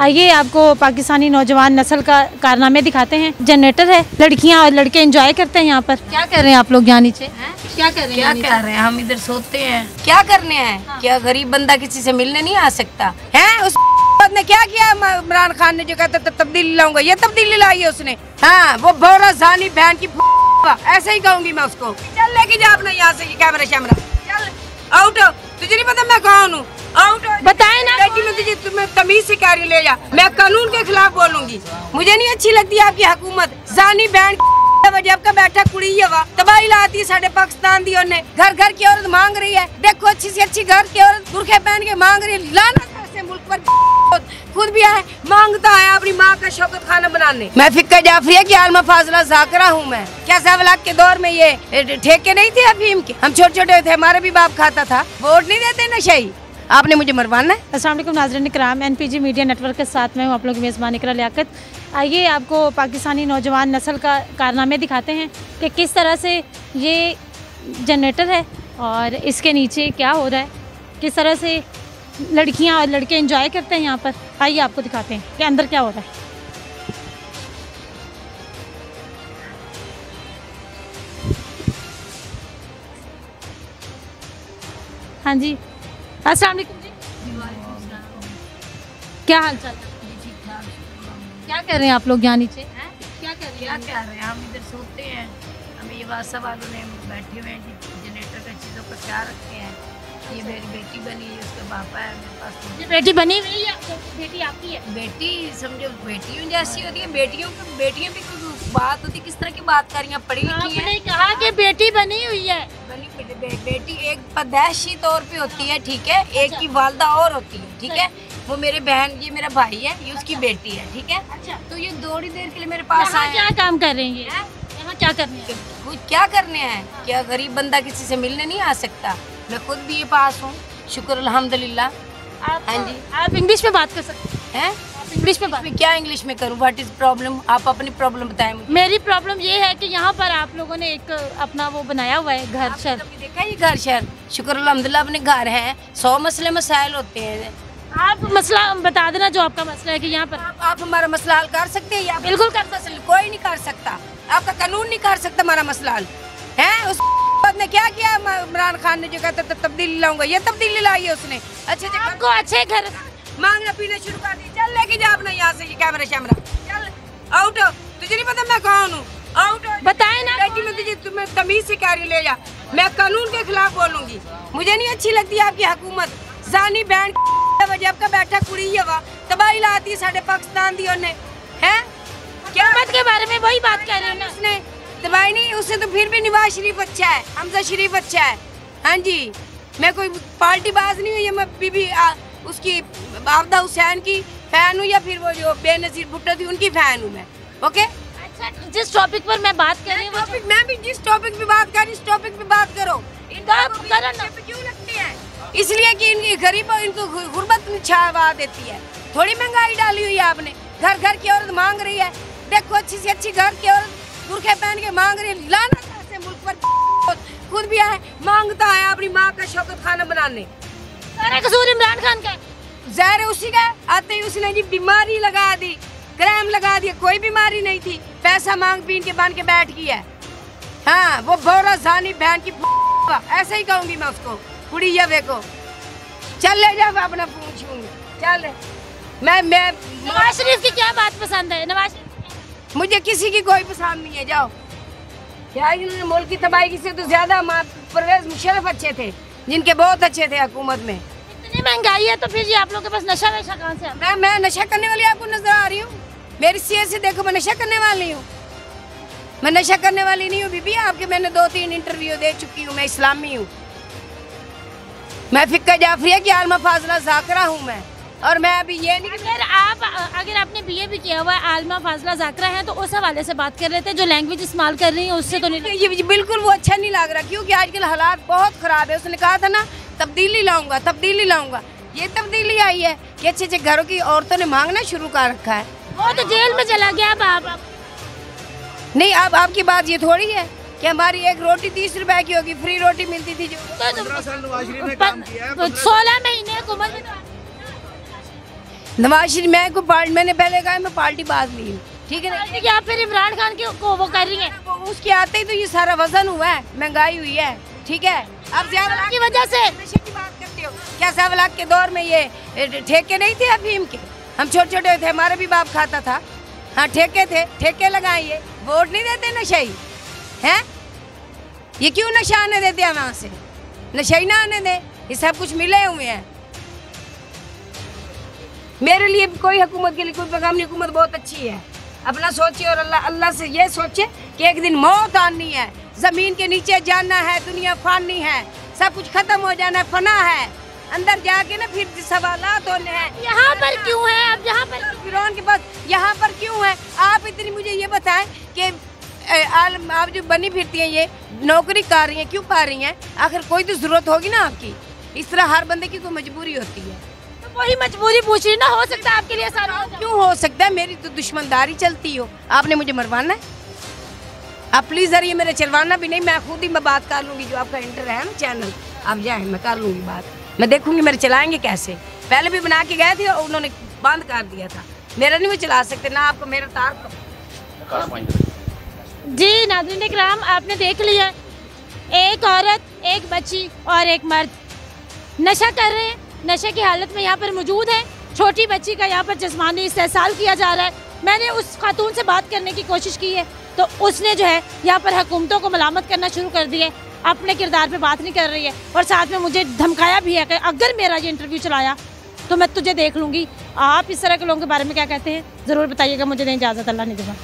आइए आपको पाकिस्तानी नौजवान नस्ल का कारनामे दिखाते हैं। जनरेटर है, लड़कियाँ और लड़के एंजॉय करते हैं यहाँ पर। क्या कर रहे हैं आप लोग यहाँ नीचे? क्या कर रहे हैं? क्या कर रहे हैं? हम इधर सोते हैं। क्या करने हैं? क्या गरीब बंदा किसी से मिलने नहीं आ सकता है? उस ने क्या किया इमरान खान ने जो कहता था तब्दीली लाऊंगा, ये तब्दीली लाई है उसने। हाँ, वो भौरा जानी बहन की ऐसे ही कहूंगी मैं उसको। चल लेके जा अपना यहाँ से, ये कैमरा शैमरा चल आउट हो। तुझे नहीं पता मैं कौन हूँ? आउट हो, बताए ना। तुझे तुम्हें तमीज से कार्य ले जा। मैं कानून के खिलाफ बोलूंगी। मुझे नहीं अच्छी लगती आपकी हुकूमत। जानी बहन जब का बैठा कुड़ी हवा तबाही लाती है साढ़े पाकिस्तान दियों ने। घर घर की औरत मांग रही है, देखो अच्छी से अच्छी घर की औरत बुरखे पहन के मांग रही है। लानत से मुल्क पर खुद भी है, मांगता है अपनी माँ का शौकत खाना बनाने। मैं फिक्का जाफरिया की आलमा फाजला जाकरा हूँ मैं। क्या साहब के दौर में ये ठेके नहीं थे अफीम के? हम छोटे छोटे थे, हमारा भी बाप खाता था। वोट नहीं देते नशाई, आपने मुझे मरवाना है। अस्सलामुअलैकुम नाज़रीन इकराम, एनपीजी मीडिया नेटवर्क के साथ मैं हूँ आप लोग मेज़बान इकरा लियाकत। आइए आपको पाकिस्तानी नौजवान नस्ल का कारनामे दिखाते हैं कि किस तरह से ये जनरेटर है और इसके नीचे क्या हो रहा है, किस तरह से लड़कियाँ और लड़के एंजॉय करते हैं यहाँ पर। आइए आपको दिखाते हैं कि अंदर क्या हो रहा है। हाँ जी, अस्सलामुअलैकुम जी, क्या हाल चाल? क्या कर रहे हैं आप लोग यहाँ नीचे? क्या कर रहे हैं? हम इधर सोते हैं। हमें ये वासा वालों ने बैठे हुए हैं जनरेटर का चीज़ों पर क्या रखे हैं। ये मेरी बेटी बनी है, उसका पापा है मेरे पास। ये बेटी बनी हुई है आपको? बेटी आपकी है? बेटी समझो बेटियों जैसी होती है। बेटियों भी कोई बात होती, किस तरह की बात कर रही हैं? पढ़ी लिखी है, कहा कि बेटी बनी हुई है। बेटी एक पैदाइशी तौर पे होती है, ठीक है? एक की वालदा और होती है, ठीक है? वो मेरे बहन, ये मेरा भाई है, ये उसकी बेटी है, ठीक है? अच्छा, तो ये थोड़ी देर के लिए मेरे पास आए। क्या काम कर रही है यहाँ? क्या करने हैं? कुछ क्या करने हैं? क्या गरीब बंदा किसी से मिलने नहीं आ सकता? मैं खुद भी ये पास हूँ, शुक्र अल्हम्दुलिल्लाह। हाँ जी, आप इंग्लिश में बात कर सकते हैं? इंग्लिश में बात, क्या इंग्लिश में करूँ? What is problem? आप अपनी प्रॉब्लम बताएं मुझे। मेरी प्रॉब्लम ये है कि यहाँ पर आप लोगों ने एक अपना वो बनाया हुआ है घर शहर। तो देखा ये घर शहर, शुक्र अल्हम्दुलिल्लाह अपने घर हैं। 100 मसले मसाइल होते हैं। आप मसला बता देना जो आपका मसला है कि यहाँ पर आप हमारा मसला हल कर सकते हैं। बिल्कुल कर सकते, कोई नहीं कर सकता। आपका कानून नहीं कर सकता हमारा मसला हल है। उस ने क्या किया इमरान खान ने जो कहता था तब्दीली लाऊंगा, ये तब्दीली लाई है उसने। अच्छे आपको अच्छे घर मांगना पीना शुरू कर दी। चल लेके जा अपना यहाँ से, ये कैमरा शैमरा चल आउट हो। तुझे नहीं पता मैं कौन हूँ? आउट हो, बताए ना। तुझे तुम्हें तमीज से कार्य ले जा। मैं कानून के खिलाफ बोलूंगी। मुझे नहीं अच्छी लगती आपकी हुकूमत। जानी बहन जब का बैठा कुड़ी हवा तबाही लाती है साढ़े पाकिस्तान दियों ने। है क्या बात के बारे में वही बात कर रहे हैं? उसने तबाही नहीं, उससे तो फिर भी नवाज शरीफ अच्छा है, हमजा शरीफ अच्छा है। हाँ जी, मैं कोई पार्टी बाज नहीं हुई। मैं बीबी उसकी आबदा हुसैन की फैन हूँ, या फिर वो जो बेनज़ीर भुट्टो थी उनकी फैन हूँ मैं। ओके, अच्छा, जिस टॉपिक पर मैं बात कर रही हूँ, मैं भी जिस टॉपिक पे बात कर रही हूँ इस टॉपिक पे बात करो। क्यों लगती है? इसलिए कि इनकी गरीब और इनको गुर्बत में छावा देती है। थोड़ी महंगाई डाली हुई है आपने। घर घर की औरत मांग रही है, देखो अच्छी से अच्छी घर की औरत बुरखे पहन के मांग रही है। लानत से मुल्क पर खुद भी है, मांगता है अपनी माँ का शौकत खाना बनाने। सारा कसूर इमरान खान का, जहर उसी का। आते ही उसने जी बीमारी लगा दी, क्राइम लगा दिया। कोई बीमारी नहीं थी, पैसा मांग पीन के बन के बैठ गई है। हाँ, वो भौरा जानी बहन की ऐसे ही कहूंगी मैं उसको, कुड़ी या वे को। चल ले जाओ अपना पूछूंगी। चल मैं नवाज शरीफ की क्या बात पसंद है? नवाज मुझे किसी की कोई पसंद नहीं है। जाओ क्या इन्होंने मुल्क की तबाही से तो ज्यादा परवेज मुशर्रफ अच्छे थे, जिनके बहुत अच्छे थे हुकूमत में। इतनी महंगाई है तो फिर ये आप लोग के पास नशा वैसा कहाँ से? मैं नशा करने वाली आपको नजर आ रही हूँ? मेरी सेहत से देखो, मैं नशा करने वाली हूँ? मैं नशा करने वाली नहीं हूँ बीबी आपके। मैंने 2-3 इंटरव्यू दे चुकी हूँ। मैं इस्लामी हूँ, मैं फिक्का जाफरिया की आलमा फाजला जाकरा हूँ मैं। और मैं अभी ये नहीं, अगर आपने बीए भी किया हुआ है, आलमा फाजला जाकरा है, तो उस हवाले से बात कर रहे थे। जो लैंग्वेज इस्तेमाल कर रही है उससे तो नहीं, बिल्कुल वो अच्छा नहीं लग रहा। क्योंकि आजकल हालात बहुत ख़राब है। उसने कहा था ना तब्दीली लाऊंगा, तब्दीली लाऊंगा। ये तब्दीली आई है कि अच्छे अच्छे घरों की औरतों ने मांगना शुरू कर रखा है। वो तो जेल में चला गया। अब नहीं, अब आपकी बात ये थोड़ी है कि हमारी एक रोटी 30 रुपए की होगी, फ्री रोटी मिलती थी। 16 महीने नवाज शरीफ मैं को पार्टी, मैंने पहले कहा मैं पार्टी बात ली, ठीक है ना, कि आप फिर इमरान खान के वो कर रही हैं, उसके आते ही तो ये सारा वजन हुआ है, महंगाई हुई है, ठीक है। अब ज्यादा की वजह से नशे की बात करते हो क्या? 7 लाख के दौर में ये ठेके नहीं थे अफीम के, हम छोटे छोटे थे, हमारा भी बाप खाता था, हाँ ठेके थे, ठेके लगाए, वोट नहीं देते नशेई है, ये क्यों नशा आने देते हैं वहाँ से? नशे ना आने दे, ये सब कुछ मिले हुए हैं। मेरे लिए कोई हकूमत के लिए कोई पैगाम नहीं, हुकूमत बहुत अच्छी है, अपना सोचे और अल्लाह से ये सोचे कि एक दिन मौत आनी है, ज़मीन के नीचे जाना है, दुनिया फानी है, सब कुछ खत्म हो जाना है, फना है, अंदर जाके ना फिर सवालात होने हैं। यहाँ पर क्यों है आप? यहाँ पर फिरौन के पास यहाँ पर क्यों है आप? इतनी मुझे ये बताएं कि आप जो बनी फिरती हैं, ये नौकरी कर रही हैं, क्यों पा रही हैं? आखिर कोई तो ज़रूरत होगी ना आपकी, इस तरह हर बंदे की कोई मजबूरी होती है, तो वही मजबूरी पूछ रही ना, हो सकता है आपके लिए सारा क्यों हो सकता है? मेरी तो दुश्मनदारी चलती हो, आपने मुझे मरवाना है, आप प्लीज़ यार ये मेरा चलवाना भी नहीं, मैं खुद ही मैं बात कर लूँगी, जो आपका इंटर है चैनल आप जाए, मैं कर लूँगी बात, मैं देखूँगी मेरे चलाएँगे कैसे, पहले भी बना के गए थे और उन्होंने बंद कर दिया था, मेरा नहीं वो चला सकते ना, आपको मेरा तार जी। नाज़रीन इकराम आपने देख लिया, एक औरत, एक बच्ची और एक मर्द नशा कर रहे हैं, नशे की हालत में यहाँ पर मौजूद हैं। छोटी बच्ची का यहाँ पर जिस्मानी इस्तेहसाल किया जा रहा है। मैंने उस खातून से बात करने की कोशिश की है तो उसने जो है यहाँ पर हुकूमतों को मलामत करना शुरू कर दिया है, अपने किरदार पे बात नहीं कर रही है और साथ में मुझे धमकाया भी है कि अगर मेरा ये इंटरव्यू चलाया तो मैं तुझे देख लूँगी। आप इस तरह के लोगों के बारे में क्या कहते हैं ज़रूर बताइएगा। मुझे नहीं इजाज़त, अल्लाह ने दिया।